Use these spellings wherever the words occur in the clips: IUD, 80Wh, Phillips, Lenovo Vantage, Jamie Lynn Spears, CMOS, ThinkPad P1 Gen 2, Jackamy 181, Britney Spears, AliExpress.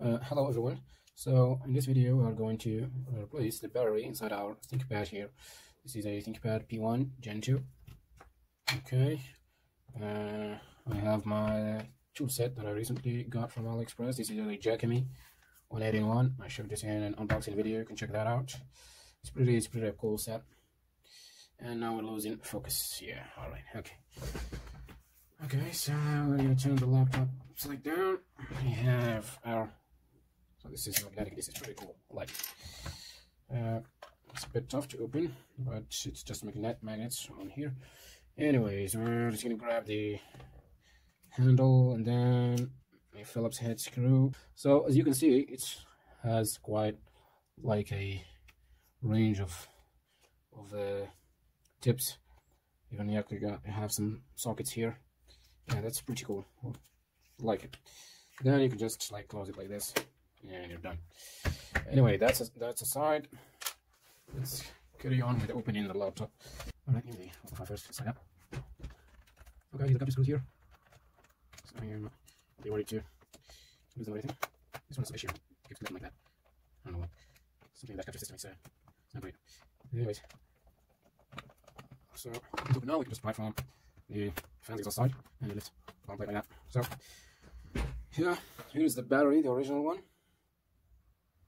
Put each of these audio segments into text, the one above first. Hello everyone. So in this video we are going to replace the battery inside our ThinkPad here. This is a ThinkPad P1 Gen 2. Okay, I have my tool set that I recently got from AliExpress. This is a Jackamy 181. I showed this in an unboxing video, you can check that out. It's pretty cool set. And now we're losing focus here. Yeah, alright, okay, so we're gonna turn the laptop upside down. We have our, so this is magnetic, this is pretty cool. I like it. It's a bit tough to open, but it's just magnets on here. Anyways, we're just gonna grab the handle and then a Phillips head screw. So as you can see, it has quite like a range of tips. Even here you have some sockets here. Yeah, that's pretty cool. Like it. Then you can just like close it like this, and you're done. Anyway, that's a side. Let's carry on with opening the laptop. Alright, anyway, I'll first side up. Okay, the couple screws here. So I'm be ready to lose them everything. This one's special. Keeps looking like that. I don't know what. Something in that capture system is not great. Anyways. So now we can just apply from the fan exhaust side and the lift one plate like that. So here is the battery, the original one.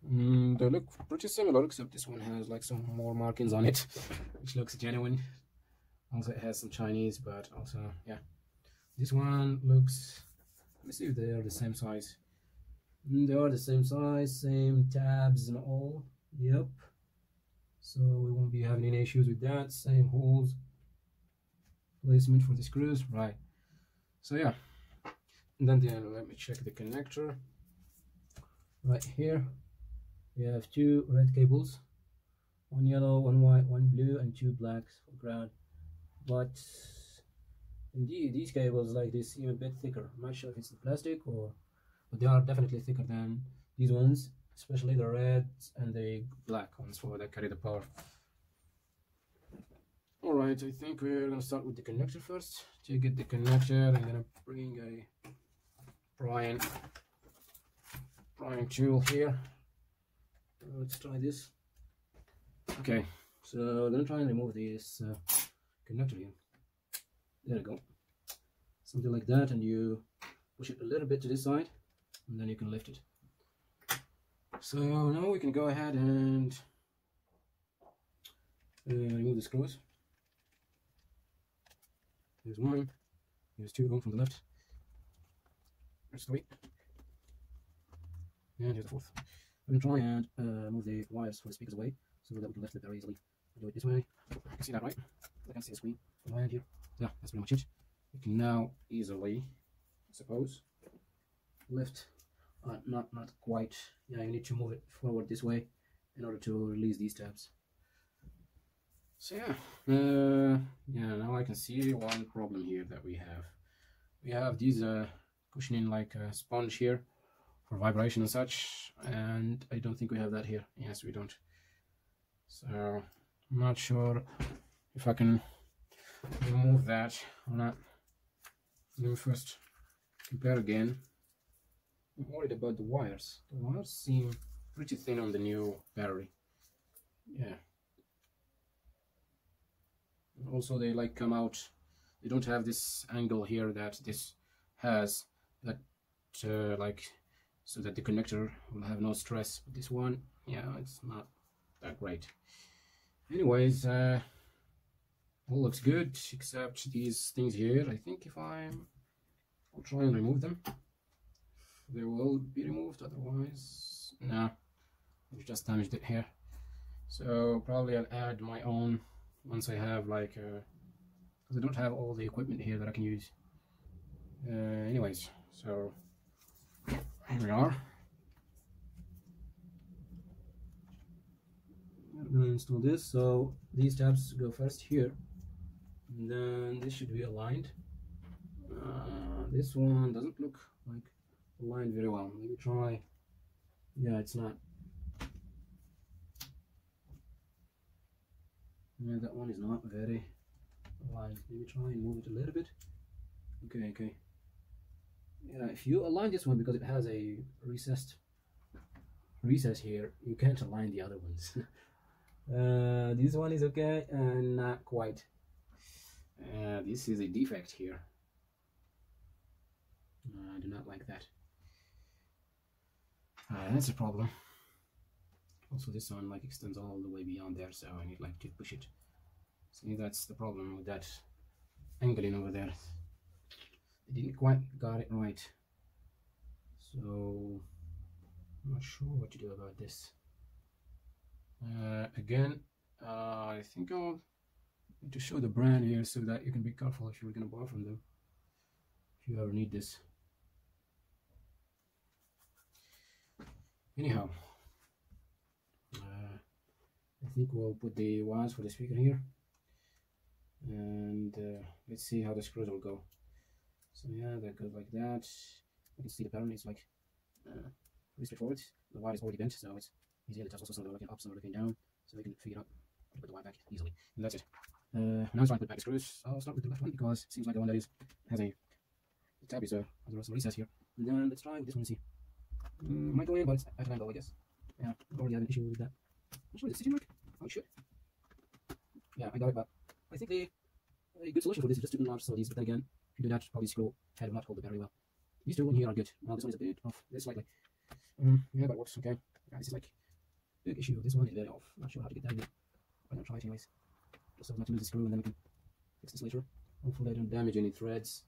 They look pretty similar, except this one has like some more markings on it, which looks genuine. Also it has some Chinese, but also yeah. This one looks, let me see if they are the same size. They are the same size, same tabs and all. Yep. So we won't be having any issues with that. Same holes. Placement for the screws, right? So yeah, and then let me check the connector. Right here, we have two red cables, one yellow, one white, one blue, and two blacks for ground. But indeed, these cables like this seem a bit thicker. I'm not sure if it's the plastic or, but they are definitely thicker than these ones, especially the reds and the black ones for that carry the power. Alright, I think we're gonna start with the connector first. To get the connector, I'm gonna bring a prying tool here. Let's try this. Okay, so I'm gonna try and remove this connector here. There we go. Something like that, and you push it a little bit to this side, and then you can lift it. So now we can go ahead and remove the screws. There's one, there's two, one from the left, there's three, and here's the fourth. I'm going to try and move the wires for the speakers away so that we can lift it very easily. I'll do it this way. You can see that, right? I can see the screen from my end here. Yeah, that's pretty much it. You can now easily, I suppose, lift, not quite. Yeah, you need to move it forward this way in order to release these tabs. So yeah, now I can see one problem here that we have. We have these cushioning like a sponge here for vibration and such, and I don't think we have that here. Yes, we don't. So I'm not sure if I can remove that or not. Let me first compare again. I'm worried about the wires. The wires seem pretty thin on the new battery. Yeah. Also they like come out, they don't have this angle here that this has, that like so that the connector will have no stress. But this one, yeah, it's not that great. Anyways, all looks good except these things here. I think if I'll try and remove them, they will be removed. Otherwise, nah, I've just damaged it here. So probably I'll add my own once I have like, because I don't have all the equipment here that I can use. Anyways, so here we are. I'm gonna install this. So these tabs go first here, and then this should be aligned. This one doesn't look like aligned very well. Let me try. Yeah, it's not. Yeah, that one is not very aligned. Let me try and move it a little bit. Okay. Yeah, if you align this one, because it has a recessed recess here, you can't align the other ones. This one is okay and not quite. This is a defect here. I do not like that. That's a problem. Also, this one like extends all the way beyond there, so I need like to push it. See, that's the problem with that angling over there. I didn't quite got it right, so I'm not sure what to do about this. Again, I think I'll need to show the brand here so that you can be careful if you're gonna borrow from them, if you ever need this. Anyhow, I think we'll put the wires for the speaker here, and let's see how the screws will go. So yeah, that goes like that. You can see the pattern is like pretty straightforward. The wire is already bent, so it's easy to adjust. Also, some are looking up, some are looking down, so we can figure out how to put the wire back easily. And that's it. Now it's time to put back the screws. I'll start with the left one because it seems like the one that has a tab is some recess here. And then let's try with this one and see. Might go in, but it's at an angle, I guess. Yeah, I already had an issue with that. Which one is the sitting work? Oh, shit. Yeah, I got it, but I think a good solution for this is just to enlarge some of these, but then again, do that, probably screw head will not hold it very well. These two in here are good. Now this one is a bit off. This slightly. Yeah, but it works okay. Yeah, this is like a big issue. This one is very off. Not sure how to get that in there. I'm gonna try it anyways. Just so not to lose the screw, and then we can fix this later. Hopefully I don't damage any threads.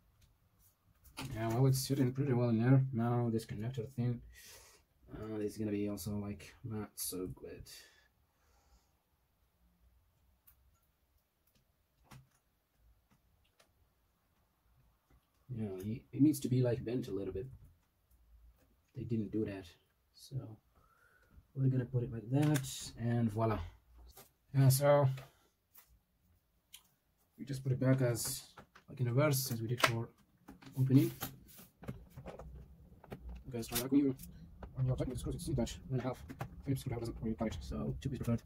Yeah, well, it's sitting pretty well in there. Now this connector thing is gonna be also like not so good. Yeah, it needs to be like bent a little bit. They didn't do that, so we're gonna put it like that, and voila. Yeah, so we just put it back as like in reverse as we did for opening. You guys try that when you're talking with screws, it seems that 1.5 Phillips screwdriver doesn't really cut it, so 2 is preferred.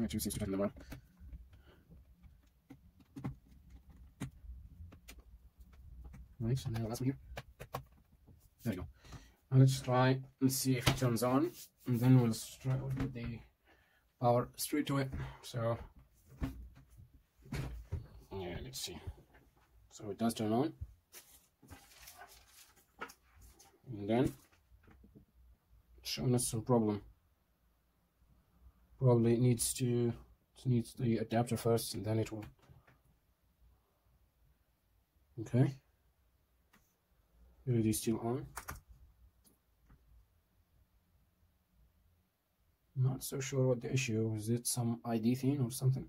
Yeah, 2 seems to tighten the wire. Right, and then the last one here. There you go. Now let's try and see if it turns on, and then we'll try to put the power straight to it. So, yeah, let's see. So it does turn on, and then it's showing us some problem. Probably it needs the adapter first, and then it will. Okay. LED is still on. Not so sure what the issue is. Is it some ID thing or something?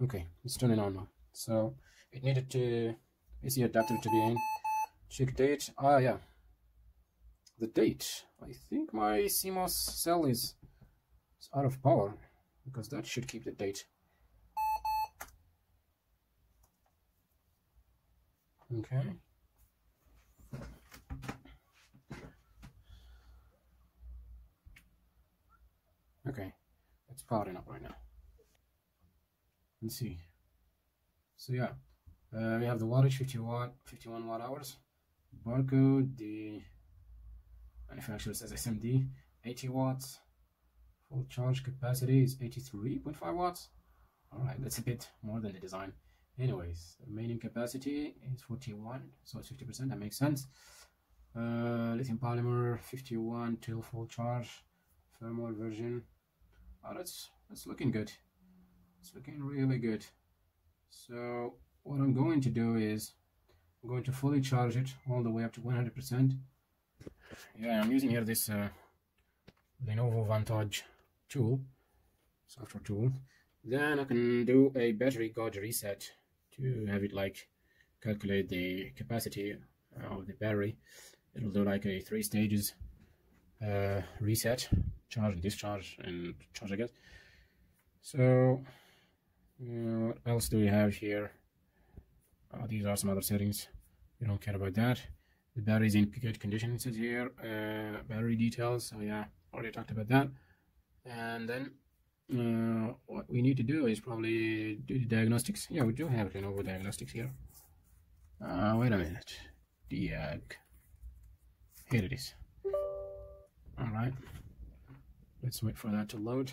Okay, it's turning on now. So it needed to AC adapter to be in. Check date. Ah, yeah. The date. I think my CMOS cell is out of power, because that should keep the date. Okay. Okay, it's powering up right now. Let's see. So yeah, we have the wattage, 51 watt hours. Barcode, the manufacturer says SMD, 80 watts. Full charge capacity is 83.5 watts. All right, that's a bit more than the design. Anyways, the remaining capacity is 41, so it's 50%. That makes sense. Lithium polymer, 51 till full charge. Thermal version. Oh, that's looking good. It's looking really good. So what I'm going to do is I'm going to fully charge it all the way up to 100%. Yeah, I'm using here this Lenovo Vantage tool, software tool. Then I can do a battery gauge reset to have it like calculate the capacity of the battery. It'll do like a 3 stages reset. Charge and discharge and charge, I guess. So what else do we have here? These are some other settings. We don't care about that. The battery is in good condition, it says here. Battery details, so yeah, already talked about that. And then what we need to do is probably do the diagnostics. Yeah, we do have it over diagnostics here. Wait a minute. Here it is. Alright, let's wait for that to load.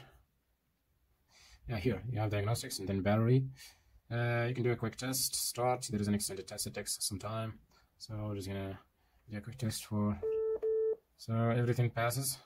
Yeah, here you have diagnostics and then battery. You can do a quick test start. There is an extended test, it takes some time. So we're just gonna do a quick test for, so everything passes.